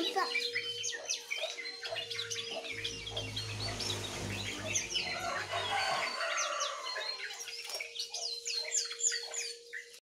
Apa?